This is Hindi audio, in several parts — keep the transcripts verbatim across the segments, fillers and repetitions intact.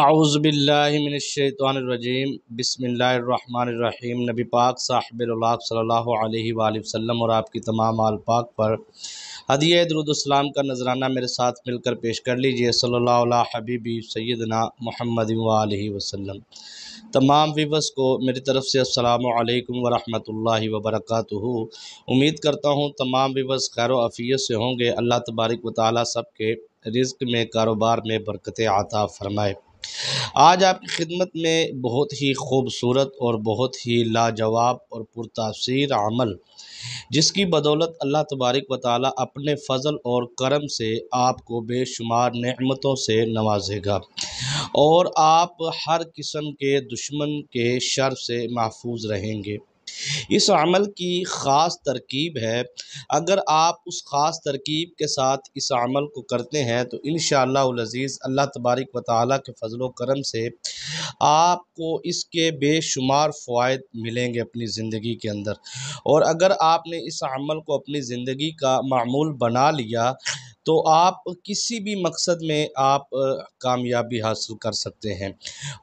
आऊज़ु बिल्लाहि मिनश शैतानिर रजीम बिस्मिल्लाहिर रहमानिर रहीम। नबी पाक साहिबुल उलाक़ सल्लल्लाहु अलैहि वसल्लम और आपकी तमाम आल पाक पर हदिया दुरूद सलाम का नजराना मेरे साथ मिलकर पेश कर लीजिए। सल्लल्लाहु अला हबीबी सय्यदना मुहम्मद व आलिहि वसल्लम। तमाम व्यूअर्स को मेरी तरफ़ से अस्सलामु अलैकुम व रहमतुल्लाहि व बरकातुहू। उम्मीद करता हूँ तमाम व्यूअर्स खैर व अफ़ियत से होंगे। अल्लाह तबारक व तआला सब के रिज़्क़ में कारोबार में बरकतें आता फ़रमाए। आज आपकी खिदमत में बहुत ही खूबसूरत और बहुत ही लाजवाब और पुरतासीर अमल, जिसकी बदौलत अल्लाह तबारक व तआला अपने फ़ज़ल और करम से आपको बेशुमार नेमतों से नवाजेगा और आप हर किस्म के दुश्मन के शर से महफूज रहेंगे। इस अमल की ख़ास तरकीब है, अगर आप उस ख़ास तरकीब के साथ इस अमल को करते हैं तो इंशाअल्लाहुल अज़ीज़ अल्लाह तबारक व तआला के फ़ज़ल व करम से आपको इसके बेशुमार फ़वाइद मिलेंगे अपनी ज़िंदगी के अंदर। और अगर आपने इस अमल को अपनी ज़िंदगी का मामूल बना लिया तो आप किसी भी मकसद में आप कामयाबी हासिल कर सकते हैं।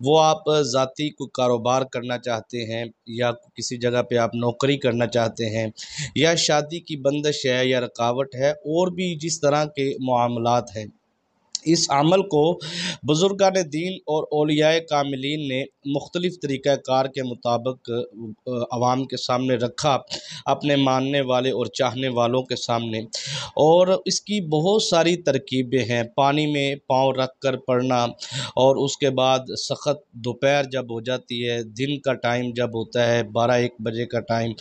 वो आप ज़ाती को कारोबार करना चाहते हैं या किसी जगह पे आप नौकरी करना चाहते हैं या शादी की बंदिश है या रुकावट है और भी जिस तरह के मामलात हैं, इस अमल को बुज़ुर्गान दीन और औलियाए कामिलीन ने मुख्तलिफ़ तरीक़ाकार के मुताबिक आवाम के सामने रखा, अपने मानने वाले और चाहने वालों के सामने। और इसकी बहुत सारी तरकीबें हैं। पानी में पाँव रख कर पढ़ना और उसके बाद सख्त दोपहर जब हो जाती है, दिन का टाइम जब होता है बारह एक बजे का टाइम,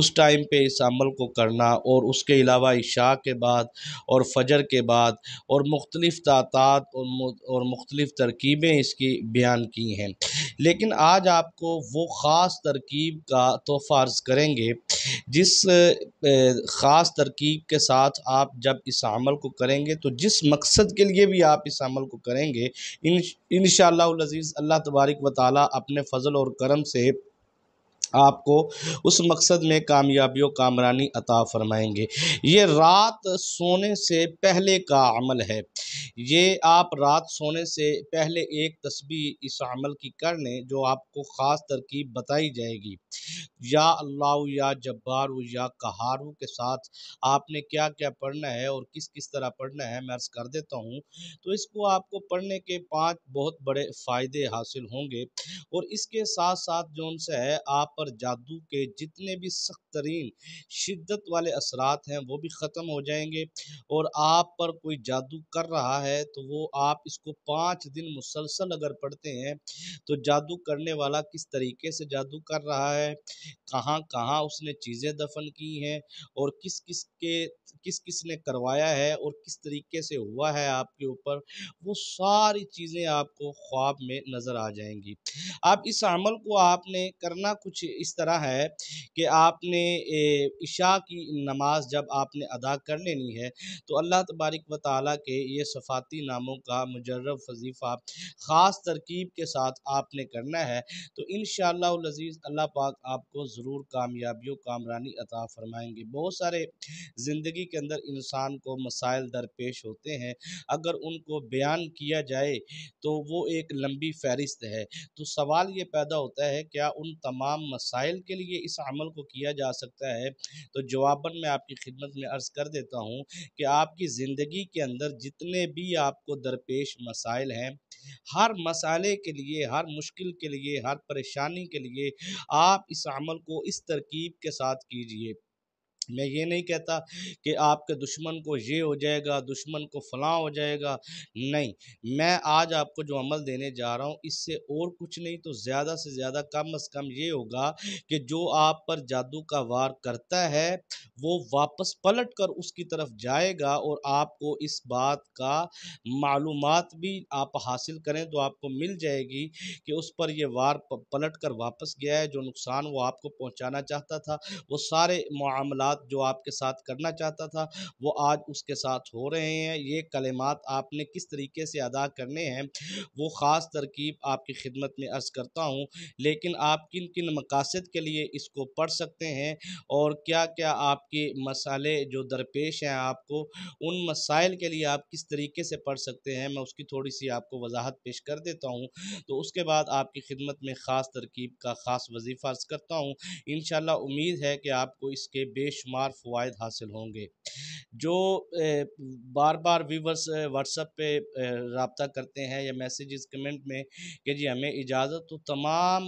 उस टाइम पे इस अमल को करना और उसके अलावा इशा के बाद और फजर के बाद और मुख्तलिफ़ तादाद और और मुख्तलिफ़ तरकीबें इसकी बयान की हैं। लेकिन आज आपको वो ख़ास तरकीब का तोहफ़ा अर्ज़ करेंगे, जिस ख़ास तरकीब के साथ आप जब इस अमल को करेंगे तो जिस मकसद के लिए भी आप इस अमल को करेंगे इंशाअल्लाहुल अज़ीज़ अल्लाह तबारक व तआला अपने फ़ज़ल और करम से आपको उस मकसद में कामयाबियों कामरानी अता फ़रमाएंगे। ये रात सोने से पहले का अमल है। ये आप रात सोने से पहले एक तस्बीह इस अमल की कर लें जो आपको ख़ास तरकीब बताई जाएगी। या अल्लाह या जब्बारू या कहारू के साथ आपने क्या क्या पढ़ना है और किस किस तरह पढ़ना है मैं अर्ज़ कर देता हूँ। तो इसको आपको पढ़ने के पांच बहुत बड़े फ़ायदे हासिल होंगे और इसके साथ साथ जो उनसे है आप पर जादू के जितने भी सख्त तरीन शिद्दत वाले असरात हैं वो भी ख़त्म हो जाएंगे। और आप पर कोई जादू कर रहा है तो वो आप इसको पाँच दिन मुसलसल अगर पढ़ते हैं तो जादू करने वाला किस तरीके से जादू कर रहा है, कहाँ कहाँ उसने चीज़ें दफन की हैं और किस किस के किस किस ने करवाया है और किस तरीके से हुआ है आपके ऊपर, वो सारी चीज़ें आपको ख्वाब में नज़र आ जाएंगी। अब इस अमल को आपने करना कुछ इस तरह है कि आपने इशा की नमाज जब आपने अदा कर लेनी है तो अल्लाह तबारक व तआला के ये सफ़ाती नामों का मुजर्रब वजीफ़ा ख़ास तरकीब के साथ आपने करना है तो इंशाअल्लाहुल अज़ीज़ अल्लाह पाक आपको ज़रूर कामयाबियों कामरानी अता फ़रमाएंगे। बहुत सारे ज़िंदगी के अंदर इंसान को मसाइल दरपेश होते हैं, अगर उनको बयान किया जाए तो वो एक लंबी फहरिस्त है। तो सवाल ये पैदा होता है क्या उन तमाम मसाइल के लिए इस अमल को किया जा सकता है? तो जवाबन मैं आपकी खिदमत में अर्ज़ कर देता हूँ कि आपकी ज़िंदगी के अंदर जितने भी आपको दरपेश मसाइल हैं, हर मसाले के लिए, हर मुश्किल के लिए, हर परेशानी के लिए आप इस अमल को इस तरकीब के साथ कीजिए। मैं ये नहीं कहता कि आपके दुश्मन को ये हो जाएगा, दुश्मन को फलां हो जाएगा, नहीं। मैं आज आपको जो अमल देने जा रहा हूँ इससे और कुछ नहीं तो ज़्यादा से ज़्यादा कम अज़ कम ये होगा कि जो आप पर जादू का वार करता है वो वापस पलट कर उसकी तरफ जाएगा और आपको इस बात का मालूमात भी आप हासिल करें तो आपको मिल जाएगी कि उस पर यह वार पलट कर वापस गया है। जो नुकसान वो आपको पहुँचाना चाहता था वो सारे मामलात खिलाफत जो आपके साथ करना चाहता था वो आज उसके साथ हो रहे हैं। ये कलिमात आपने किस तरीके से अदा करने हैं वो ख़ास तरकीब आपकी खिदमत में अर्ज़ करता हूँ, लेकिन आप किन किन मकासद के लिए इसको पढ़ सकते हैं और क्या क्या आपके मसाले जो दरपेश हैं आपको, उन मसाइल के लिए आप किस तरीके से पढ़ सकते हैं, मैं उसकी थोड़ी सी आपको वजाहत पेश कर देता हूँ। तो उसके बाद आपकी खिदमत में ख़ास तरकीब का ख़ास वजीफ़ा अर्ज़ करता हूँ। इंशाल्लाह उम्मीद है कि आपको इसके बेशुमार फ़वाइद हासिल होंगे। जो बार बार व्यूवर्स व्हाट्सएप पे रब्ता करते हैं या मैसेजेस कमेंट में कि जी हमें इजाज़त, तो तमाम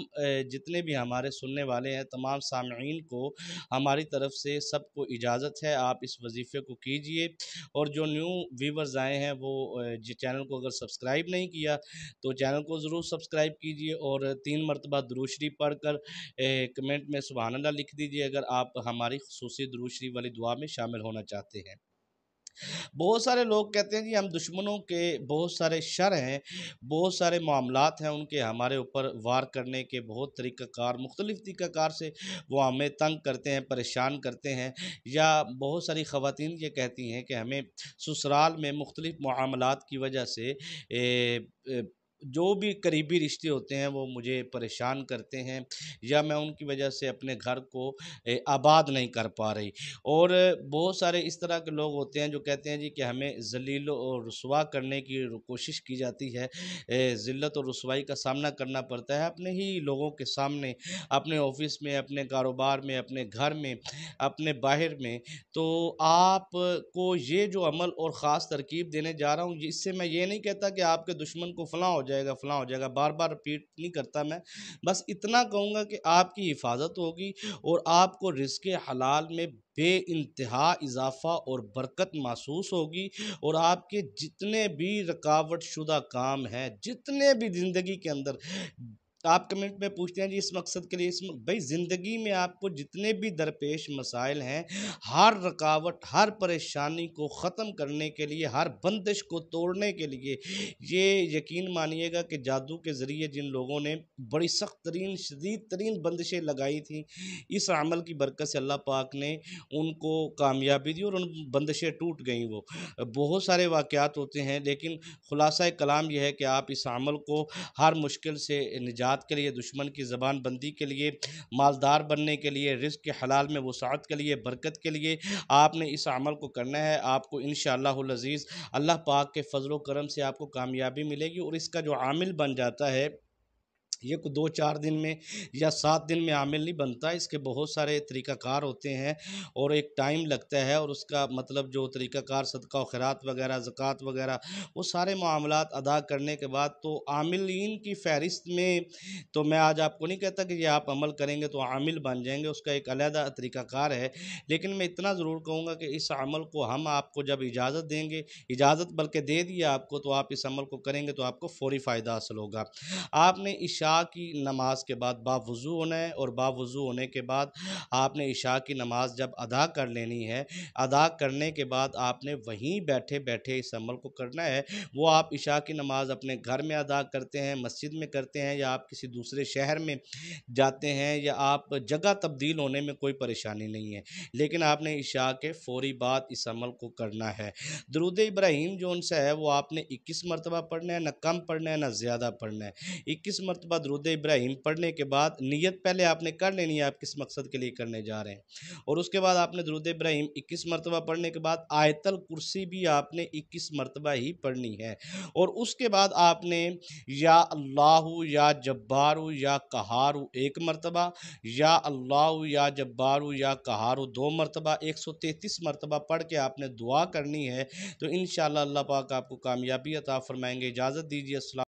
जितने भी हमारे सुनने वाले हैं, तमाम सामईन को हमारी तरफ़ से सबको इजाज़त है। आप इस वजीफ़े को कीजिए और जो न्यू व्यूवर्स आए हैं वो चैनल को अगर सब्सक्राइब नहीं किया तो चैनल को ज़रूर सब्सक्राइब कीजिए और तीन मरतबा दुरूद शरीफ पढ़ कर कमेंट में सुभान अल्लाह लिख दीजिए अगर आप हमारी खुसूसी दुरूद शरीफ वाली दुआ में शामिल होना चाहते हैं। बहुत सारे लोग कहते हैं कि हम दुश्मनों के बहुत सारे शर हैं, बहुत सारे मामलात हैं उनके हमारे ऊपर वार करने के बहुत तरीक़ाकार, मुख्तलिफ़ तरीक़ाकार से वो हमें तंग करते हैं, परेशान करते हैं। या बहुत सारी ख़वातीन ये कहती हैं कि हमें ससुराल में मुख्तलिफ़ मामलात की वजह से ए, ए, जो भी करीबी रिश्ते होते हैं वो मुझे परेशान करते हैं या मैं उनकी वजह से अपने घर को आबाद नहीं कर पा रही। और बहुत सारे इस तरह के लोग होते हैं जो कहते हैं जी कि हमें जलील और रुसवा करने की कोशिश की जाती है, ज़िल्लत और रुसवाई का सामना करना पड़ता है अपने ही लोगों के सामने, अपने ऑफिस में, अपने कारोबार में, अपने घर में, अपने बाहर में। तो आप को ये जो अमल और ख़ास तरकीब देने जा रहा हूँ, इससे मैं ये नहीं कहता कि आपके दुश्मन को फलाँ हो जाएगा फलां हो जाएगा, बार बार रिपीट नहीं करता मैं, बस इतना कहूँगा कि आपकी हिफाजत होगी और आपको रिज़्क़े हलाल में बे इंतहा इजाफा और बरकत महसूस होगी। और आपके जितने भी रुकावट शुदा काम हैं, जितने भी ज़िंदगी के अंदर आप कमेंट में पूछते हैं जी इस मकसद के लिए, इस भाई ज़िंदगी में आपको जितने भी दरपेश मसाइल हैं, हर रुकावट, हर परेशानी को ख़त्म करने के लिए, हर बंदिश को तोड़ने के लिए, ये यकीन मानिएगा कि जादू के ज़रिए जिन लोगों ने बड़ी सख्त तरीन शदीद तरीन बंदिशें लगाई थी, इस अमल की बरकत से अल्लाह पाक ने उनको कामयाबी दी और उन बंदिशें टूट गई। वो बहुत सारे वाक़यात होते हैं, लेकिन ख़ुलासा कलाम यह है कि आप इस अमल को हर मुश्किल से निजात के लिए, दुश्मन की ज़बान बंदी के लिए, मालदार बनने के लिए, रिज़्क़ के हलाल में वसाअत के लिए, बरकत के लिए आपने इस अमल को करना है। आपको इंशाअल्लाहुल अज़ीज़ अल्लाह पाक के फ़ज़लो करम से आपको कामयाबी मिलेगी। और इसका जो आमिल बन जाता है ये को दो चार दिन में या सात दिन में आमिल नहीं बनता, इसके बहुत सारे तरीक़ाकार होते हैं और एक टाइम लगता है। और उसका मतलब जो तरीक़ाकार सदका और खैरात वगैरह, ज़कात वगैरह, वो सारे मामलात अदा करने के बाद तो आमिलीन की फ़हरिस्त में तो मैं आज आपको नहीं कहता कि ये आप अमल करेंगे तो आमिल बन जाएंगे, उसका एक अलहदा तरीक़ाकार है। लेकिन मैं इतना ज़रूर कहूँगा कि इस अमल को हम आपको जब इजाज़त देंगे, इजाज़त बल्कि दे दी आपको, तो आप इस अमल को करेंगे तो आपको फ़ौरी फ़ायदा हासिल होगा। आपने इशा की नमाज के बाद बावुज़ू होना है और बावुज़ू होने के बाद आपने इशा की नमाज जब अदा कर लेनी है, अदा करने के बाद आपने वहीं बैठे बैठे इस अमल को करना है। वो आप इशा की नमाज अपने घर में अदा करते हैं, मस्जिद में करते हैं, या आप किसी दूसरे शहर में जाते हैं, या आप जगह तब्दील होने में कोई परेशानी नहीं है, लेकिन आपने इशा के फ़ौरी बाद इस अमल को करना है। दुरूद इब्राहिम जो उनसे है वो आपने इक्कीस मरतबा पढ़ना है, ना कम पढ़ना है ना ज़्यादा पढ़ना है। इक्कीस मरतबा दुरूद इब्राहिम पढ़ने के बाद नियत पहले आपने कर लेनी है आप किस मकसद के लिए करने जा रहे हैं, और उसके बाद आपने दुरूद इब्राहिम इक्कीस मरतबा पढ़ने के बाद आयतल कुर्सी भी आपने इक्कीस मरतबा ही पढ़नी है। और उसके बाद आपने या अल्लाहु या जब्बारू या कहारू एक मरतबा, या अल्लाहु या जब्बारू या कहारू दो मरतबा, एक सौ तैंतीस मरतबा पढ़ के आपने दुआ करनी है। तो इंशाअल्लाह अल्लाह पाक आपको कामयाबी अता फरमाएंगे। इजाज़त दीजिए।